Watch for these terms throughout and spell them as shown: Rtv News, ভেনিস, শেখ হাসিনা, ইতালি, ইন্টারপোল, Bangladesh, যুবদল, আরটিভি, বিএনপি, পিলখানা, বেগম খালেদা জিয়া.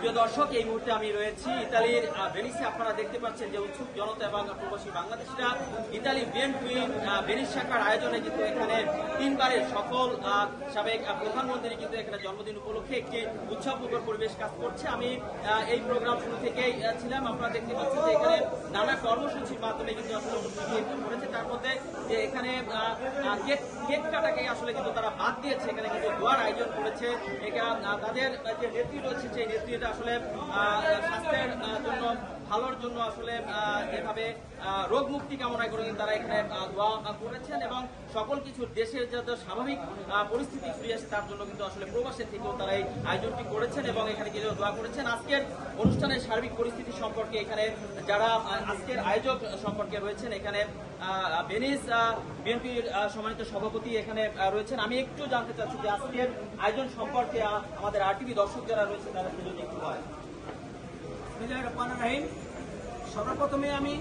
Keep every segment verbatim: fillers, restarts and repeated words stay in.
প্রিয় দর্শক, এই মুহূর্তে আমি রয়েছি ইতালির ভেনিসে। আপনারা দেখতে পাচ্ছেন যে উৎসুক জনতা এবং প্রবাসী বাংলাদেশিরা ইতালি বিএনপি ভেনিস শাখার আয়োজনে কিন্তু এখানে তিনবারের সকল সাবেক প্রধানমন্ত্রী কিন্তু এখানে জন্মদিন উপলক্ষে একটি উৎসবমুখর পরিবেশ কাজ করছে। আমি এই প্রোগ্রাম শুরু থেকেই ছিলাম। আপনারা দেখতে পাচ্ছেন যে এখানে নানা কর্মসূচির মাধ্যমে কিন্তু আসলে করেছে, তার মধ্যে যে এখানে কেক কেক কাটাকে আসলে কিন্তু তারা বাদ দিয়েছে। এখানে কিন্তু দোয়ার আয়োজন করেছে। এখানে তাদের যে নেত্রী রয়েছে, সেই নেত্রীটা আসলে স্বাস্থ্যের জন্য, ভালোর জন্য আসলে যেভাবে রোগ মুক্তি কামনা করে তারা এখানে দোয়া করেছেন এবং সকল কিছু দেশের যাতে স্বাভাবিক পরিস্থিতি ফিরে আসে তার জন্য কিন্তু আসলে প্রবাসের থেকেও তারা এই আয়োজনটি করেছেন এবং এখানে কিছু দোয়া করেছেন। আজকের অনুষ্ঠানের সার্বিক পরিস্থিতি সম্পর্কে এখানে যারা আজকের আয়োজক সম্পর্কে রয়েছেন, এখানে ভেনিস বিএনপির সম্মানিত সভাপতি এখানে রয়েছেন। আমি একটু জানতে চাচ্ছি যে আজকের আয়োজন সম্পর্কে আমাদের আর টিভি দর্শক যারা রয়েছেন তাদের জন্য একটু হয়। বিসমিল্লাহির রহমানির রহিম। সর্বপ্রথমে আমি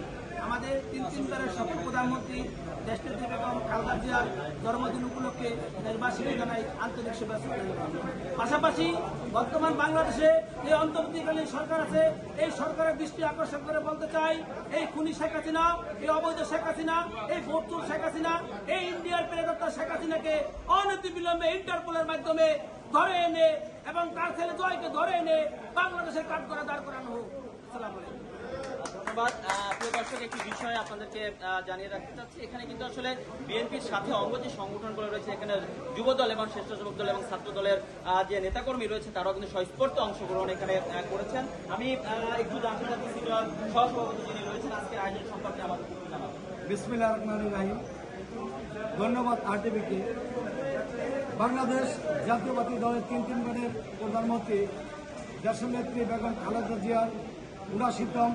আমাদের তিন তিনবারের সফল প্রধানমন্ত্রী দেশনেত্রী বেগম খালেদা জিয়ার জন্মদিন উপলক্ষে দেশবাসীকে জানাই আন্তরিক শুভেচ্ছা। পাশাপাশি বর্তমান বাংলাদেশে যে অন্তর্বর্তীকালীন সরকার আছে, এই সরকারের দৃষ্টি আকর্ষণ করে বলতে চাই, এই খুনি শেখ হাসিনা, এই অবৈধ শেখ হাসিনা, এই ফরচুন শেখ হাসিনা, এই ইন্ডিয়ার প্রেরতা শেখ হাসিনাকে অনতিবিলম্বে ইন্টারপোলের মাধ্যমে ধরে এনে এবং তার ছেলে জয়কে ধরে এনে বাংলাদেশের কাঠ করে দাঁড় করানো হোক। আসসালামু আলাইকুম। ধন্যবাদ। প্রিয় দর্শক, একটি বিষয় আপনাদেরকে জানিয়ে রাখতে চাচ্ছি, এখানে কিন্তু আসলে বিএনপির সাথে অঙ্গ যে সংগঠনগুলো রয়েছে, এখানে যুবদল এবং স্বেচ্ছাসেবক দল এবং ছাত্র দলের যে নেতাকর্মী রয়েছে তারাও কিন্তু স্বস্পর্ধ অংশগ্রহণ এখানে করেছেন। আমি একটু জানতে চাচ্ছি সিনিয়র সহসভাপতি যিনি রয়েছেন আজকের আয়োজন সম্পর্কে আমাদের জানাবেন। বিসমিল্লাহির রহমানির রহিম। ধন্যবাদ আরটিভিকে। বাংলাদেশ জাতীয়তাবাদী দলের তিন তিনবারের প্রধানমন্ত্রী দেশনেত্রী বেগম খালেদা জিয়ার উনাশিতম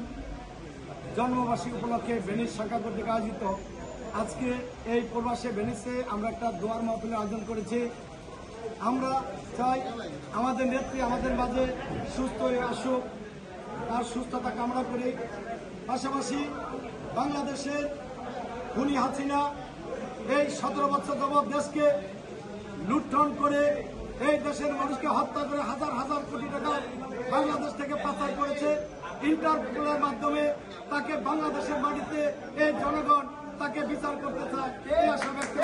জন্মবার্ষিকী উপলক্ষে ভেনিস শাখা কর্তৃক আয়োজিত আজকে এই প্রবাসে ভেনিসে আমরা একটা দোয়ার মাহফিলের আয়োজন করেছি। আমরা চাই আমাদের নেত্রী আমাদের মাঝে সুস্থ হয়ে আসুক, তার সুস্থতা কামনা করি। পাশাপাশি বাংলাদেশের খুনি হাসিনা এই সতেরো বছর যাবৎ দেশকে লুণ্ঠন করে এই দেশের মানুষকে হত্যা করে হাজার হাজার কোটি টাকা বাংলাদেশ থেকে পাচার করেছে। ইন্টারপোলের মাধ্যমে তাকে বাংলাদেশের মাটিতে এই জনগণ তাকে বিচার করতে চায়। এই আশা ব্যক্ত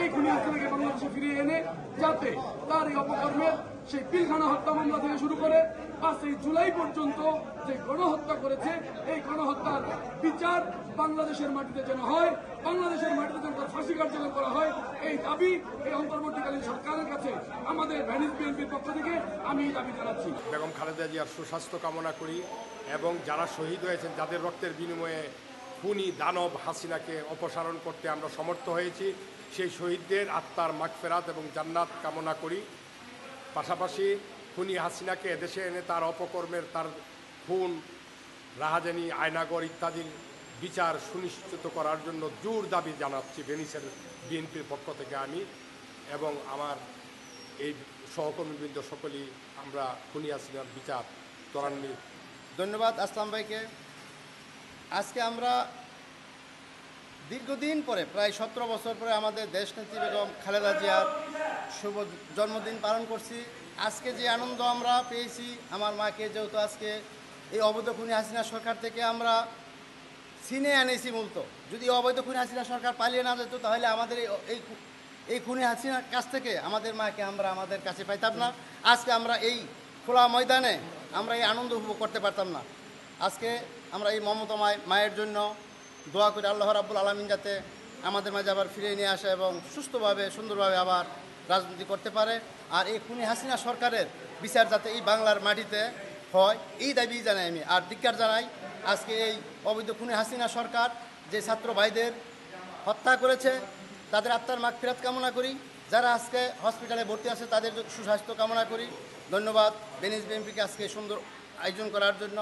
এই খুনি হাসিনাকে বাংলাদেশে ফিরিয়ে এনে যাতে তার এই অপকর্মের সেই পিলখানা হত্যা মামলা থেকে শুরু করে পাঁচই জুলাই পর্যন্ত যে গণহত্যা করেছে, এই গণহত্যার বিচার বাংলাদেশের মাটিতে যেন হয়, বাংলাদেশের মাটিতে যেন তার ফাঁসি কার্যকর করা হয়, এই দাবি এই অন্তর্বর্তীকালীন সরকারের কাছে আমাদের ভেনিস বিএনপির পক্ষ থেকে আমি এই দাবি জানাচ্ছি। বেগম খালেদা জিয়ার সুস্বাস্থ্য কামনা করি এবং যারা শহীদ হয়েছেন, যাদের রক্তের বিনিময়ে খুনি দানব হাসিনাকে অপসারণ করতে আমরা সমর্থ হয়েছি, সেই শহীদদের আত্মার মাগফিরাত এবং জান্নাত কামনা করি। পাশাপাশি খুনি হাসিনাকে দেশে এনে তার অপকর্মের, তার খুন, রাহাজানি, আয়নাগর ইত্যাদির বিচার সুনিশ্চিত করার জন্য জোর দাবি জানাচ্ছি ভেনিসের বিএনপির পক্ষ থেকে আমি এবং আমার এই সহকর্মীবৃন্দ সকলেই। আমরা খুনি হাসিনার বিচার ত্বরান্বিত। ধন্যবাদ আসলাম ভাইকে। আজকে আমরা দীর্ঘদিন পরে, প্রায় সতেরো বছর পরে আমাদের দেশনেত্রী বেগম খালেদা জিয়ার শুভ জন্মদিন পালন করছি। আজকে যে আনন্দ আমরা পেয়েছি, আমার মাকে যেহেতু আজকে এই অবৈধ খুনি হাসিনা সরকার থেকে আমরা ছিনে এনেছি মূলত, যদি অবৈধ খুনি হাসিনা সরকার পালিয়ে না যেত তাহলে আমাদের এই এই খুনি হাসিনার কাছ থেকে আমাদের মাকে আমরা আমাদের কাছে পাইতাম না। আজকে আমরা এই খোলা ময়দানে আমরা এই আনন্দ উপভোগ করতে পারতাম না। আজকে আমরা এই মমতাময় মায়ের জন্য দোয়া করে আল্লাহ রাব্বুল আলামিন যাতে আমাদের মাঝে আবার ফিরে নিয়ে আসে এবং সুস্থভাবে সুন্দরভাবে আবার রাজনীতি করতে পারে, আর এই খুনি হাসিনা সরকারের বিচার যাতে এই বাংলার মাটিতে হয়, এই দাবি জানাই আমি। আর ধিক্কার জানাই আজকে এই অবৈধ খুনি হাসিনা সরকার যে ছাত্র ভাইদের হত্যা করেছে তাদের আত্মার মাগফিরাত কামনা করি, যারা আজকে হসপিটালে ভর্তি আছে তাদের সুস্বাস্থ্য কামনা করি। ধন্যবাদ ভেনিস বিএনপিকে আজকে সুন্দর আয়োজন করার জন্য।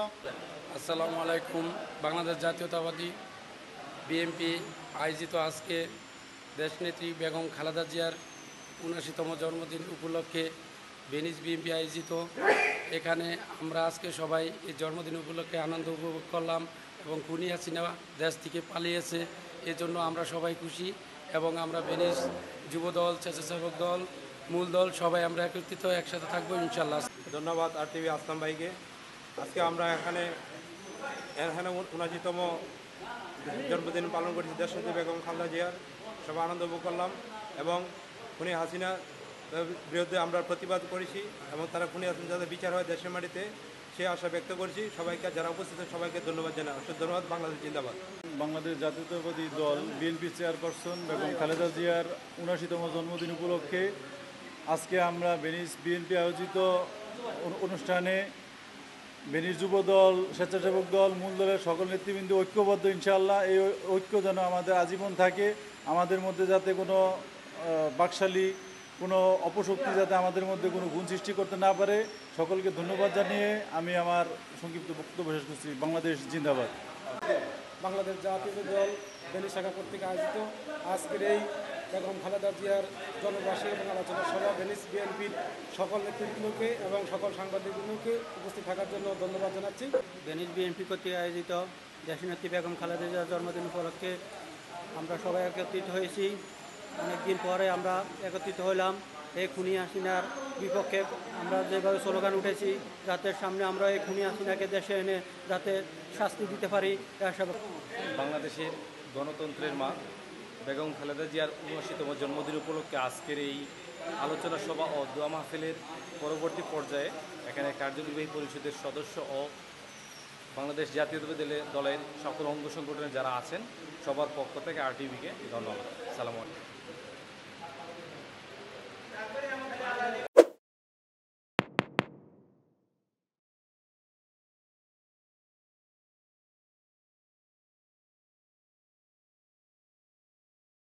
আসসালামু আলাইকুম। বাংলাদেশ জাতীয়তাবাদী বিএনপি আয়োজিত আজকে দেশনেত্রী বেগম খালেদা জিয়ার উনাশিতম জন্মদিন উপলক্ষে ভেনিস বিএনপি আয়োজিত, এখানে আমরা আজকে সবাই এই জন্মদিন উপলক্ষে আনন্দ উপভোগ করলাম এবং খুনি হাসিনা দেশ থেকে পালিয়েছে, এজন্য আমরা সবাই খুশি এবং আমরা ভেনিস যুবদল, স্বেচ্ছাসেবক দল, মূল দল সবাই আমরা একত্রিত একসাথে থাকবো ইনশাল্লাহ। ধন্যবাদ আর টিভি আসলাম ভাইকে। আজকে আমরা এখানে এখানে উনাশিতম জন্মদিন পালন করেছি দেশনেত্রী বেগম খালেদা জিয়ার, সবাই আনন্দ উপভোগ করলাম এবং খুনি হাসিনা বিরুদ্ধে আমরা প্রতিবাদ করেছি এবং তারা খুনি হাসিনা যাতে বিচার হয় দেশের মাটিতে সে আশা ব্যক্ত করছি। সবাইকে, যারা উপস্থিত, সবাইকে ধন্যবাদ জানাই। ধন্যবাদ। বাংলাদেশ জিন্দাবাদ। বাংলাদেশ জাতীয়তাবাদী দল বিএনপি চেয়ারপারসন বেগম খালেদা জিয়ার উনাশিতম জন্মদিন উপলক্ষে আজকে আমরা ভেনিস বিএনপি আয়োজিত অনুষ্ঠানে ভেনিস যুব দল, স্বেচ্ছাসেবক দল, মূল দলের সকল নেতৃবৃন্দ ঐক্যবদ্ধ। ইনশাআল্লাহ এই ঐক্য যেন আমাদের আজীবন থাকে, আমাদের মধ্যে যাতে কোনো বাকশালী, কোনো অপশক্তি যাতে আমাদের মধ্যে কোনো গুণ সৃষ্টি করতে না পারে। সকলকে ধন্যবাদ জানিয়ে আমি আমার সংক্ষিপ্ত বক্তব্য শেষ করছি। বাংলাদেশ জিন্দাবাদ। বাংলাদেশ জাতীয় দল ভেনিস শাখা কর্তৃক আয়োজিত আজকের এই বেগম খালেদা জিয়ার জন্মবার্ষিকী এবং আলোচনা সভা ভেনিস বিএনপির সকল নেতৃবৃন্দকে এবং সকল সাংবাদিকবৃন্দকে উপস্থিত থাকার জন্য ধন্যবাদ জানাচ্ছি। ভেনিস বিএনপি কর্তৃক আয়োজিত দেশনেত্রী বেগম খালেদা জিয়ার জন্মদিন উপলক্ষে আমরা সবাই একত্রিত হয়েছি। অনেকদিন পরে আমরা একত্রিত হলাম। এই খুনি হাসিনার বিপক্ষে আমরা যেভাবে স্লোগান উঠেছি, যাতে সামনে আমরা এই খুনি হাসিনাকে দেশে এনে যাতে শাস্তি দিতে পারি। বাংলাদেশের গণতন্ত্রের মা বেগম খালেদা জিয়ার উনআশিতম জন্মদিন উপলক্ষে আজকের এই আলোচনা সভা ও দোয়া মাহফিলের পরবর্তী পর্যায়ে এখানে কার্যনির্বাহী পরিষদের সদস্য ও বাংলাদেশ জাতীয়তাবাদী দলের সকল অঙ্গ সংগঠনে যারা আছেন সবার পক্ষ থেকে আর টিভিকে ধন্যবাদ। সালাম আলাইকুম।